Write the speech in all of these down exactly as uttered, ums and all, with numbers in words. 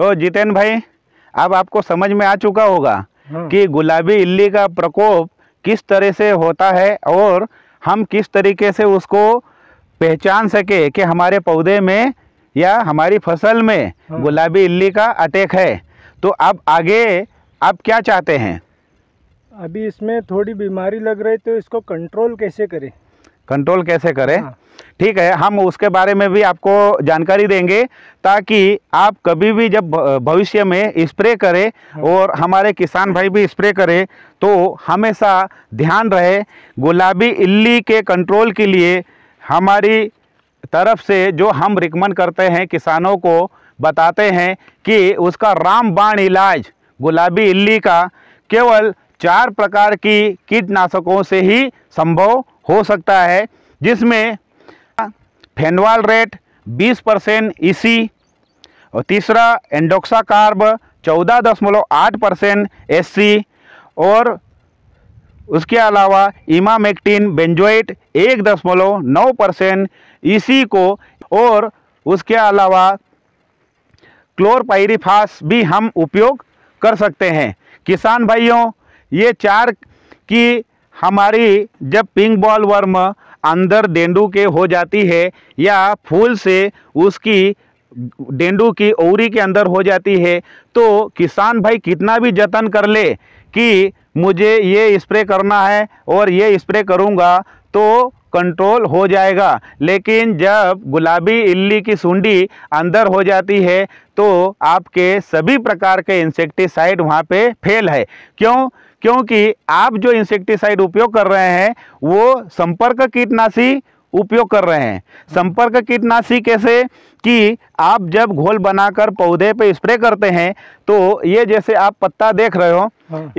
तो जितेंद्र भाई अब आपको समझ में आ चुका होगा कि गुलाबी इल्ली का प्रकोप किस तरह से होता है और हम किस तरीके से उसको पहचान सके कि हमारे पौधे में या हमारी फसल में गुलाबी इल्ली का अटैक है। तो अब आगे आप क्या चाहते हैं? अभी इसमें थोड़ी बीमारी लग रही तो इसको कंट्रोल कैसे करें? कंट्रोल कैसे करें, ठीक है, हम उसके बारे में भी आपको जानकारी देंगे ताकि आप कभी भी जब भविष्य में स्प्रे करें और हमारे किसान भाई भी स्प्रे करें तो हमेशा ध्यान रहे गुलाबी इल्ली के कंट्रोल के लिए हमारी तरफ से जो हम रिकमेंड करते हैं, किसानों को बताते हैं कि उसका रामबाण इलाज गुलाबी इल्ली का केवल चार प्रकार की कीटनाशकों से ही संभव हो सकता है, जिसमें फेनवाल रेट बीस परसेंट ई सी, और तीसरा एंडोक्सा कार्ब चौदह दशमलव आठ परसेंट एस सी, और उसके अलावा ईमा मेक्टीन बेंजोएट एक दशमलव नौ परसेंट ई सी को, और उसके अलावा क्लोरपाइरिफास भी हम उपयोग कर सकते हैं। किसान भाइयों, ये चार की हमारी जब पिंक बॉल वर्म अंदर डेंडू के हो जाती है या फूल से उसकी डेंडू की ओरी के अंदर हो जाती है तो किसान भाई कितना भी जतन कर ले कि मुझे ये स्प्रे करना है और ये स्प्रे करूँगा तो कंट्रोल हो जाएगा, लेकिन जब गुलाबी इल्ली की सुंडी अंदर हो जाती है तो आपके सभी प्रकार के इंसेक्टिसाइड वहाँ पे फेल है। क्यों? क्योंकि आप जो इंसेक्टिसाइड उपयोग कर रहे हैं वो संपर्क कीटनाशी उपयोग कर रहे हैं। संपर्क कीटनाशी कैसे कि आप जब घोल बनाकर पौधे पे स्प्रे करते हैं तो ये जैसे आप पत्ता देख रहे हो,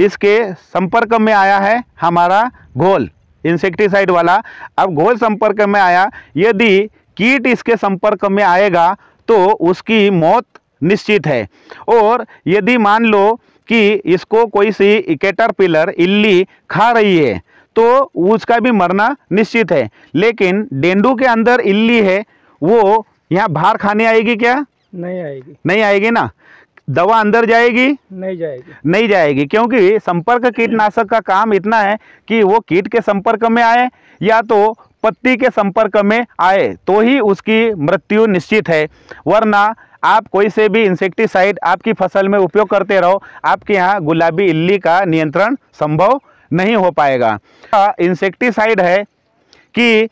इसके संपर्क में आया है हमारा घोल इंसेक्टिसाइड वाला। अब घोल संपर्क में आया, यदि कीट इसके संपर्क में आएगा तो उसकी मौत निश्चित है। और यदि मान लो कि इसको कोई सी कैटरपिलर इल्ली खा रही है तो उसका भी मरना निश्चित है, लेकिन डेंडू के अंदर इल्ली है वो यहाँ बाहर खाने आएगी क्या? नहीं आएगी, नहीं आएगी ना। दवा अंदर जाएगी? नहीं जाएगी, नहीं जाएगी, क्योंकि संपर्क कीटनाशक का काम इतना है कि वो कीट के संपर्क में आए या तो पत्ती के संपर्क में आए तो ही उसकी मृत्यु निश्चित है, वरना आप कोई से भी इंसेक्टिसाइड आपकी फसल में उपयोग करते रहो, आपके यहाँ गुलाबी इल्ली का नियंत्रण संभव नहीं हो पाएगा। इंसेक्टिसाइड है कि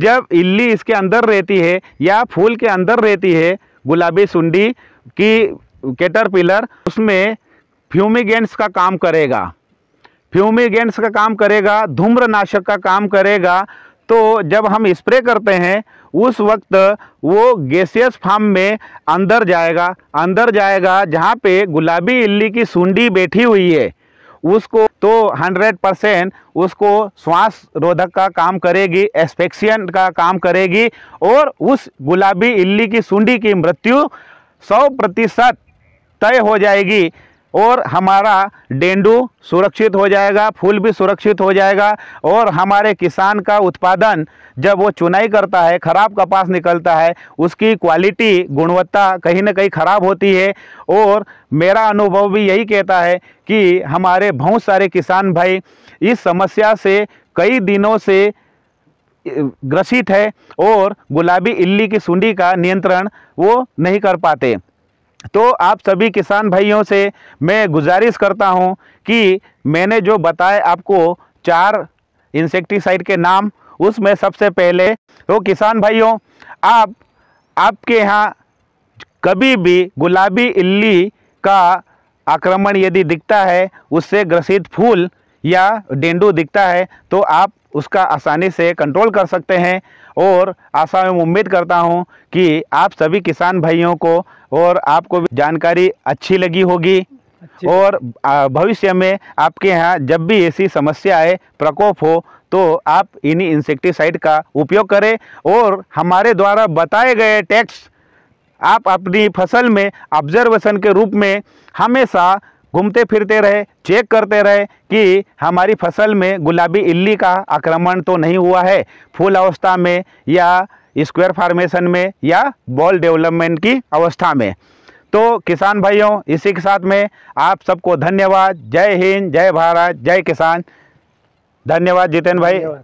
जब इल्ली इसके अंदर रहती है या फूल के अंदर रहती है गुलाबी सुंडी की कैटरपिलर, उसमें फ्यूमिगेंट्स का काम करेगा, फ्यूमिगेंट्स का काम करेगा, धूम्रनाशक का काम करेगा। तो जब हम स्प्रे करते हैं उस वक्त वो गैसियस फॉर्म में अंदर जाएगा, अंदर जाएगा जहाँ पे गुलाबी इल्ली की सुंडी बैठी हुई है उसको, तो सौ परसेंट उसको श्वास रोधक का काम करेगी, एस्फिक्सिएंट का काम करेगी और उस गुलाबी इल्ली की सुंडी की मृत्यु सौ प्रतिशत तय हो जाएगी और हमारा डेंडू सुरक्षित हो जाएगा, फूल भी सुरक्षित हो जाएगा और हमारे किसान का उत्पादन जब वो चुनाई करता है, ख़राब कपास निकलता है, उसकी क्वालिटी गुणवत्ता कहीं ना कहीं ख़राब होती है। और मेरा अनुभव भी यही कहता है कि हमारे बहुत सारे किसान भाई इस समस्या से कई दिनों से ग्रसित है और गुलाबी इल्ली की सुंडी का नियंत्रण वो नहीं कर पाते। तो आप सभी किसान भाइयों से मैं गुजारिश करता हूं कि मैंने जो बताए आपको चार इंसेक्टिसाइड के नाम, उसमें सबसे पहले तो किसान भाइयों आप आपके यहाँ कभी भी गुलाबी इल्ली का आक्रमण यदि दिखता है, उससे ग्रसित फूल या डेंडू दिखता है तो आप उसका आसानी से कंट्रोल कर सकते हैं। और आशा में उम्मीद करता हूं कि आप सभी किसान भाइयों को और आपको भी जानकारी अच्छी लगी होगी अच्छी। और भविष्य में आपके यहाँ जब भी ऐसी समस्या आए, प्रकोप हो, तो आप इन्हीं इंसेक्टिसाइड का उपयोग करें और हमारे द्वारा बताए गए टेक्स्ट आप अपनी फसल में ऑब्जर्वेशन के रूप में हमेशा घूमते फिरते रहे, चेक करते रहे कि हमारी फसल में गुलाबी इल्ली का आक्रमण तो नहीं हुआ है, फूल अवस्था में या स्क्वायर फॉर्मेशन में या बॉल डेवलपमेंट की अवस्था में। तो किसान भाइयों, इसी के साथ में आप सबको धन्यवाद। जय हिंद, जय भारत, जय किसान। धन्यवाद जितेंद्र भाई।